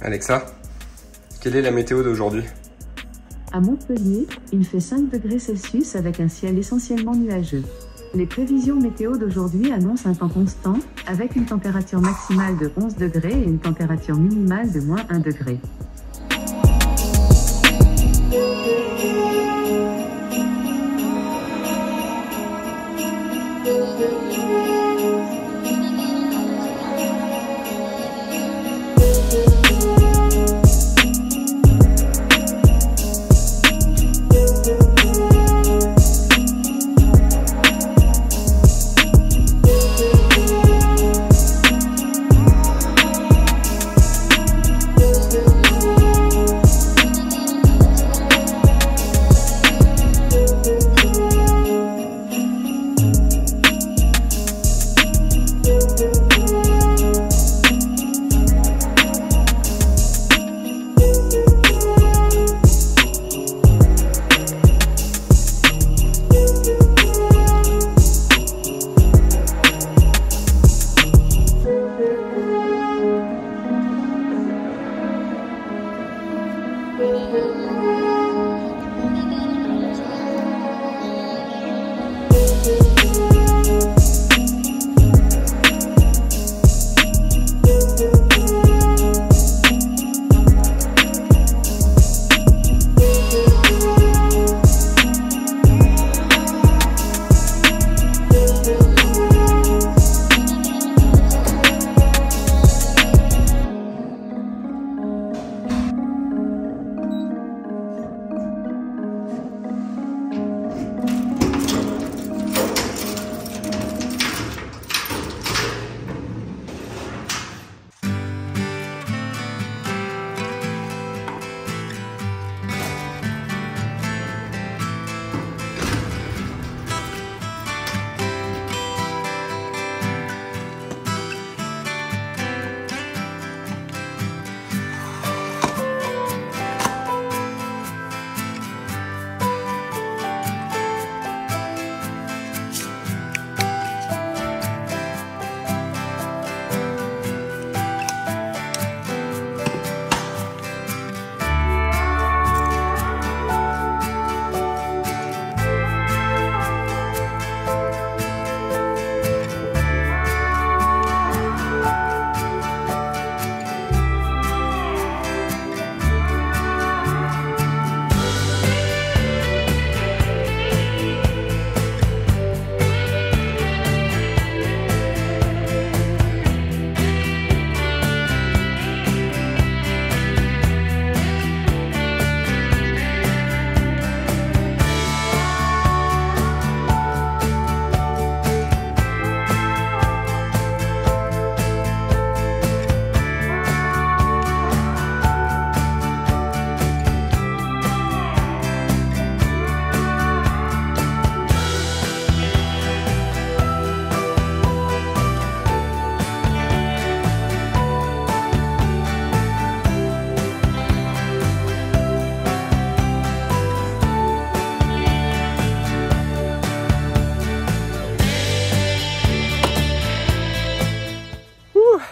Alexa, quelle est la météo d'aujourd'hui? À Montpellier, il fait 5 degrés Celsius avec un ciel essentiellement nuageux. Les prévisions météo d'aujourd'hui annoncent un temps constant, avec une température maximale de 11 degrés et une température minimale de moins 1 degré.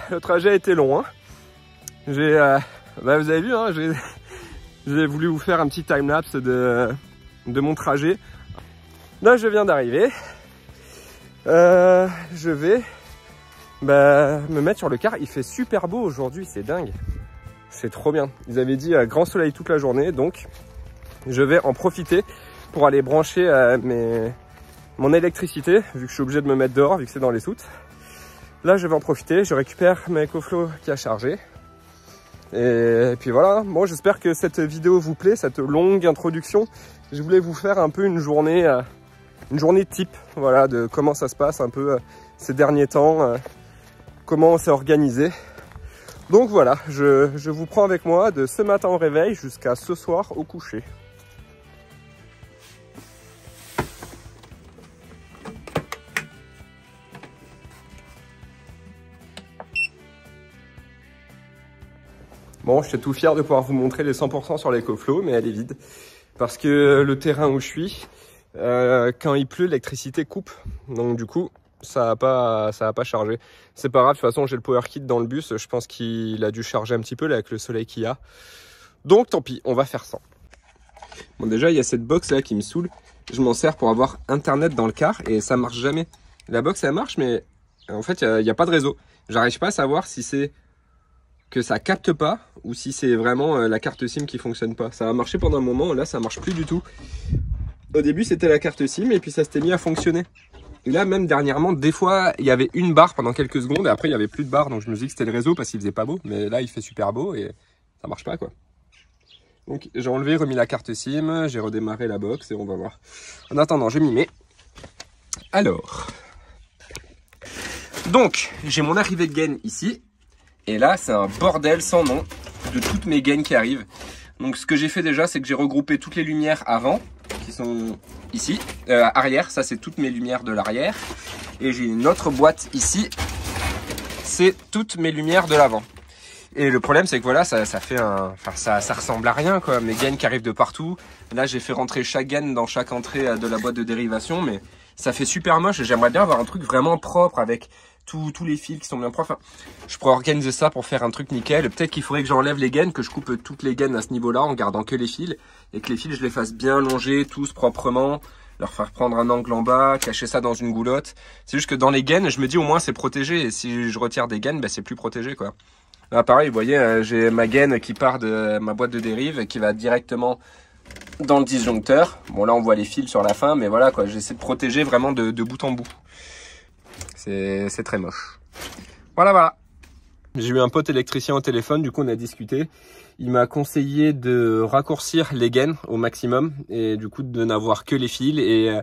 Le trajet était long, hein. Vous avez vu, hein, j'ai voulu vous faire un petit time-lapse de mon trajet. Là, je viens d'arriver. Je vais me mettre sur le car. Il fait super beau aujourd'hui, c'est dingue. C'est trop bien. Ils avaient dit grand soleil toute la journée, donc je vais en profiter pour aller brancher mon électricité, vu que je suis obligé de me mettre dehors, vu que c'est dans les soutes. Là, je vais en profiter, je récupère ma EcoFlow qui a chargé. Et puis voilà, bon, j'espère que cette vidéo vous plaît, cette longue introduction. Je voulais vous faire un peu une journée type, voilà, de comment ça se passe un peu ces derniers temps, comment on s'est organisé. Donc voilà, je vous prends avec moi de ce matin au réveil jusqu'à ce soir au coucher. Bon, j'étais tout fier de pouvoir vous montrer les 100% sur l'EcoFlow, mais elle est vide. Parce que le terrain où je suis, quand il pleut, l'électricité coupe. Donc du coup, ça a pas chargé. C'est pas grave, de toute façon, j'ai le power kit dans le bus. Je pense qu'il a dû charger un petit peu là, avec le soleil qu'il y a. Donc tant pis, on va faire sans. Bon, déjà, il y a cette box là qui me saoule. Je m'en sers pour avoir internet dans le car et ça marche jamais. La box, elle marche, mais en fait, il n'y a pas de réseau. J'arrive pas à savoir si c'est que ça capte pas ou si c'est vraiment la carte SIM qui fonctionne pas. Ça a marché pendant un moment, là ça marche plus du tout. Au début c'était la carte SIM et puis ça s'était mis à fonctionner. Et là même dernièrement, des fois il y avait une barre pendant quelques secondes et après il y avait plus de barre, donc je me suis dit que c'était le réseau parce qu'il faisait pas beau, mais là il fait super beau et ça marche pas quoi. Donc j'ai enlevé, remis la carte SIM, j'ai redémarré la box et on va voir. En attendant je m'y mets. Alors, donc j'ai mon arrivée de gaine ici. Et là, c'est un bordel sans nom de toutes mes gaines qui arrivent. Donc ce que j'ai fait déjà, c'est que j'ai regroupé toutes les lumières avant, qui sont ici, arrière, ça c'est toutes mes lumières de l'arrière. Et j'ai une autre boîte ici, c'est toutes mes lumières de l'avant. Et le problème, c'est que voilà, ça fait un... Enfin, ça ressemble à rien, quoi. Mes gaines qui arrivent de partout. Là, j'ai fait rentrer chaque gaine dans chaque entrée de la boîte de dérivation, mais ça fait super moche et j'aimerais bien avoir un truc vraiment propre avec... Tous les fils qui sont bien propres. Enfin, je pourrais organiser ça pour faire un truc nickel. Peut-être qu'il faudrait que j'enlève les gaines, que je coupe toutes les gaines à ce niveau-là en gardant que les fils et que les fils, je les fasse bien longer, tous proprement, leur faire prendre un angle en bas, cacher ça dans une goulotte. C'est juste que dans les gaines, je me dis au moins c'est protégé et si je retire des gaines, ben, c'est plus protégé, quoi. Là, pareil, vous voyez, j'ai ma gaine qui part de ma boîte de dérive et qui va directement dans le disjoncteur. Bon, là, on voit les fils sur la fin, mais voilà, quoi, j'essaie de protéger vraiment de bout en bout. C'est très moche. Voilà. J'ai eu un pote électricien au téléphone, du coup on a discuté. Il m'a conseillé de raccourcir les gaines au maximum et du coup de n'avoir que les fils et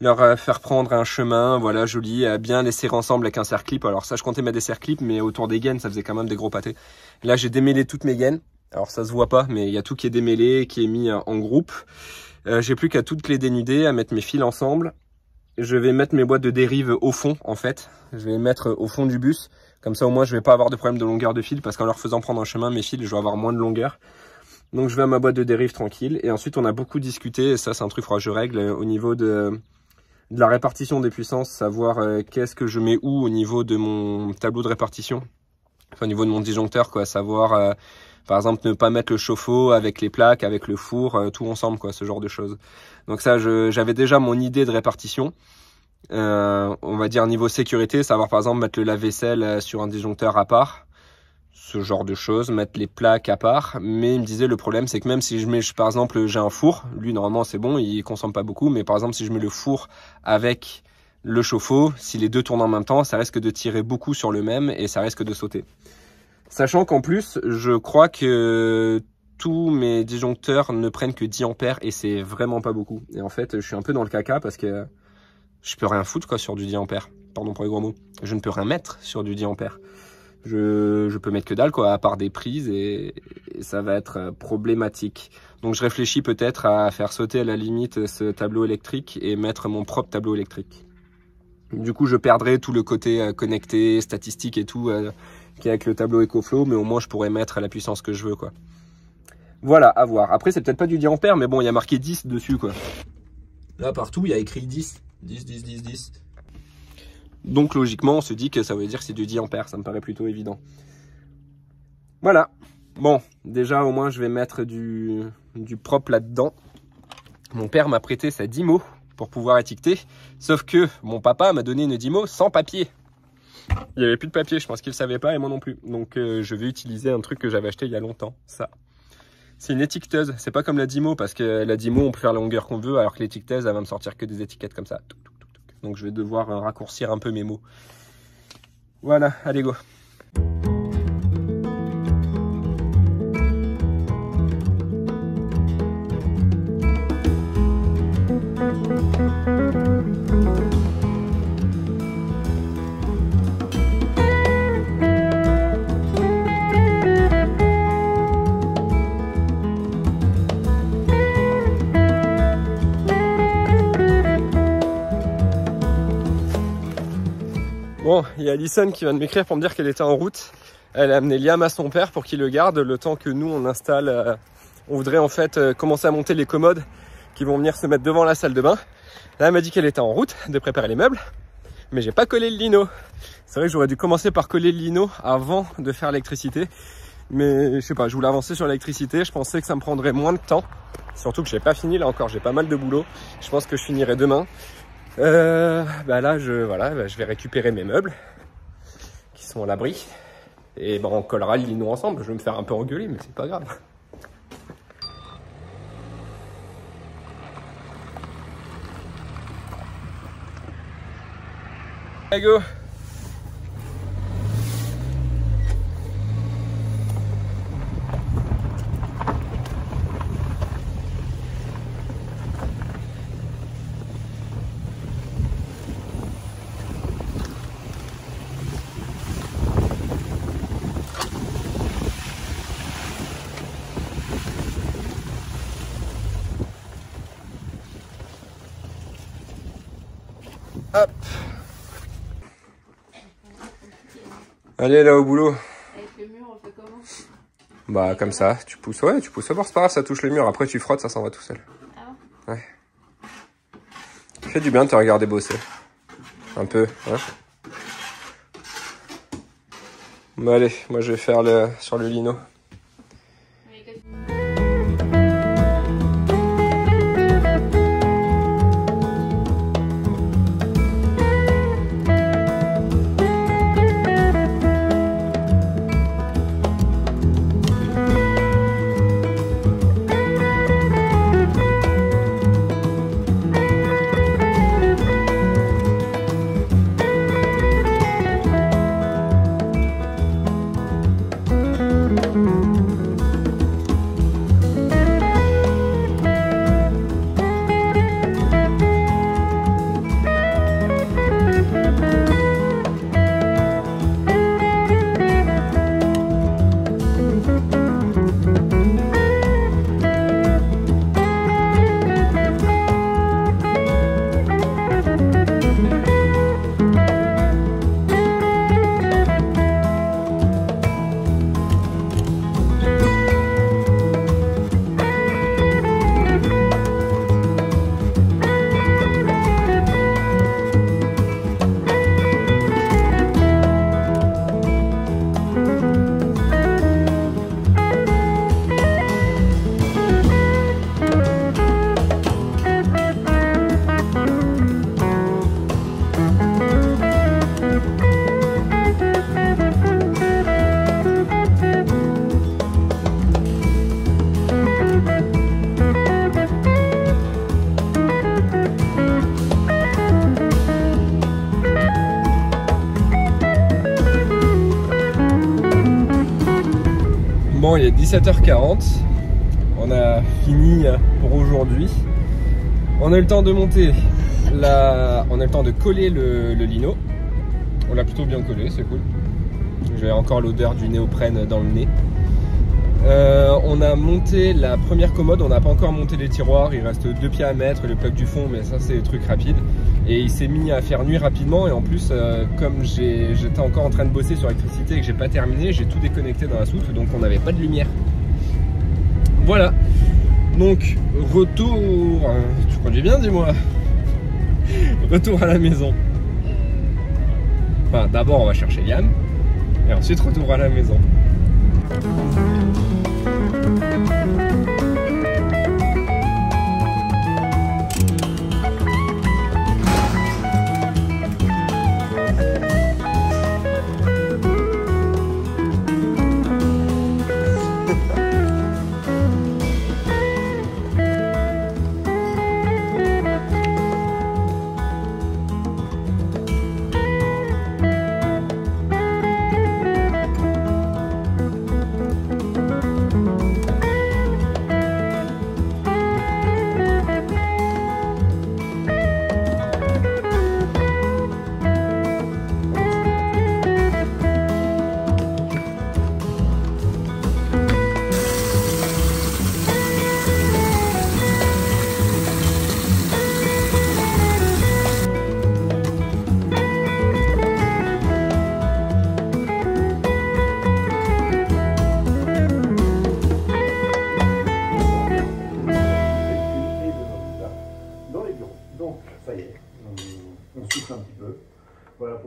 leur faire prendre un chemin, voilà, joli, à bien les serrer ensemble avec un serre-clip. Alors ça, je comptais mettre des serre-clips, mais autour des gaines, ça faisait quand même des gros pâtés. Là, j'ai démêlé toutes mes gaines. Alors ça se voit pas, mais il y a tout qui est démêlé, qui est mis en groupe. J'ai plus qu'à toutes les dénuder, à mettre mes fils ensemble. Je vais mettre mes boîtes de dérive au fond, en fait. Je vais les mettre au fond du bus. Comme ça, au moins, je vais pas avoir de problème de longueur de fil parce qu'en leur faisant prendre un chemin, mes fils, je vais avoir moins de longueur. Donc, je vais à ma boîte de dérive tranquille. Et ensuite, on a beaucoup discuté. Et ça, c'est un truc que je règle au niveau de la répartition des puissances, savoir qu'est-ce que je mets où au niveau de mon tableau de répartition. Enfin, au niveau de mon disjoncteur, quoi. Savoir, par exemple, ne pas mettre le chauffe-eau avec les plaques, avec le four, tout ensemble, quoi, ce genre de choses. Donc ça, j'avais déjà mon idée de répartition. On va dire niveau sécurité, savoir par exemple mettre le lave-vaisselle sur un disjoncteur à part, ce genre de choses, mettre les plaques à part. Mais il me disait le problème, c'est que même si je mets, par exemple, j'ai un four, lui normalement c'est bon, il consomme pas beaucoup, mais par exemple si je mets le four avec le chauffe-eau, si les deux tournent en même temps, ça risque de tirer beaucoup sur le même et ça risque de sauter. Sachant qu'en plus, je crois que tous mes disjoncteurs ne prennent que 10 ampères et c'est vraiment pas beaucoup. Et en fait, je suis un peu dans le caca parce que je peux rien foutre quoi sur du 10 ampères. Pardon pour les gros mots. Je ne peux rien mettre sur du 10 ampères. Je peux mettre que dalle quoi, à part des prises et ça va être problématique. Donc je réfléchis peut-être à faire sauter à la limite ce tableau électrique et mettre mon propre tableau électrique. Du coup, je perdrai tout le côté connecté, statistique et tout qui est avec le tableau EcoFlow, mais au moins je pourrais mettre à la puissance que je veux quoi. Voilà, à voir. Après, c'est peut-être pas du 10 ampères, mais bon, il y a marqué 10 dessus, quoi. Là, partout, il y a écrit 10. 10, 10, 10, 10. Donc, logiquement, on se dit que ça veut dire que c'est du 10 ampères. Ça me paraît plutôt évident. Voilà. Bon, déjà, au moins, je vais mettre du propre là-dedans. Mon père m'a prêté sa DYMO pour pouvoir étiqueter. Sauf que mon papa m'a donné une DYMO sans papier. Il n'y avait plus de papier. Je pense qu'il ne savait pas et moi non plus. Donc, je vais utiliser un truc que j'avais acheté il y a longtemps. Ça. C'est une étiqueteuse, c'est pas comme la DYMO parce que la DYMO on peut faire la longueur qu'on veut alors que l'étiqueteuse elle va me sortir que des étiquettes comme ça. Donc je vais devoir raccourcir un peu mes mots. Voilà, allez go. Bon, il y a Alison qui vient de m'écrire pour me dire qu'elle était en route. Elle a amené Liam à son père pour qu'il le garde le temps que nous on installe. On voudrait en fait commencer à monter les commodes qui vont venir se mettre devant la salle de bain. Là, elle m'a dit qu'elle était en route de préparer les meubles, mais j'ai pas collé le lino. C'est vrai que j'aurais dû commencer par coller le lino avant de faire l'électricité. Mais je sais pas, je voulais avancer sur l'électricité, je pensais que ça me prendrait moins de temps. Surtout que j'ai pas fini, là encore j'ai pas mal de boulot. Je pense que je finirai demain. Là, je vais récupérer mes meubles qui sont à l'abri. Et on collera le lino ensemble. Je vais me faire un peu engueuler, mais c'est pas grave. Allez, go! Hop. Allez, là au boulot. Avec le mur, on fait comment? Bah comme ça, tu pousses, ouais, tu pousses. D'abord, c'est pas grave, ça touche le mur. Après, tu frottes, ça s'en va tout seul. Ah ouais. Fais du bien de te regarder bosser. Un peu, hein. Bah allez, moi je vais faire sur le lino. Il est 17h40, on a fini pour aujourd'hui. On a eu le temps de monter, on a eu le temps de coller le lino. On l'a plutôt bien collé, c'est cool. J'ai encore l'odeur du néoprène dans le nez. On a monté la première commode, on n'a pas encore monté les tiroirs, il reste 2 pieds à mettre, le bloc du fond, mais ça c'est des trucs rapides. Et il s'est mis à faire nuit rapidement, et en plus comme j'étais encore en train de bosser sur l'électricité et que j'ai pas terminé, j'ai tout déconnecté dans la soute, donc on n'avait pas de lumière. Voilà, donc retour, tu conduis bien dis-moi. Retour à la maison. Enfin d'abord on va chercher Yann, et ensuite retour à la maison.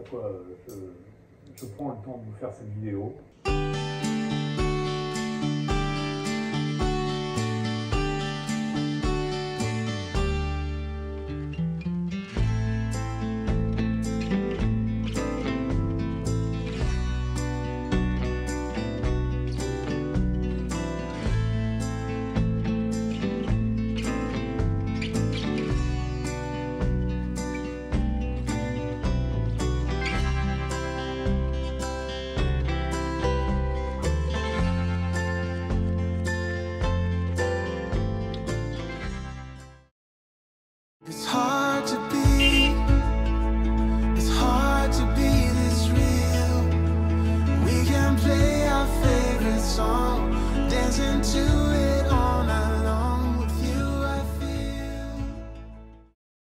pourquoi je prends le temps de vous faire cette vidéo. Song, dancing to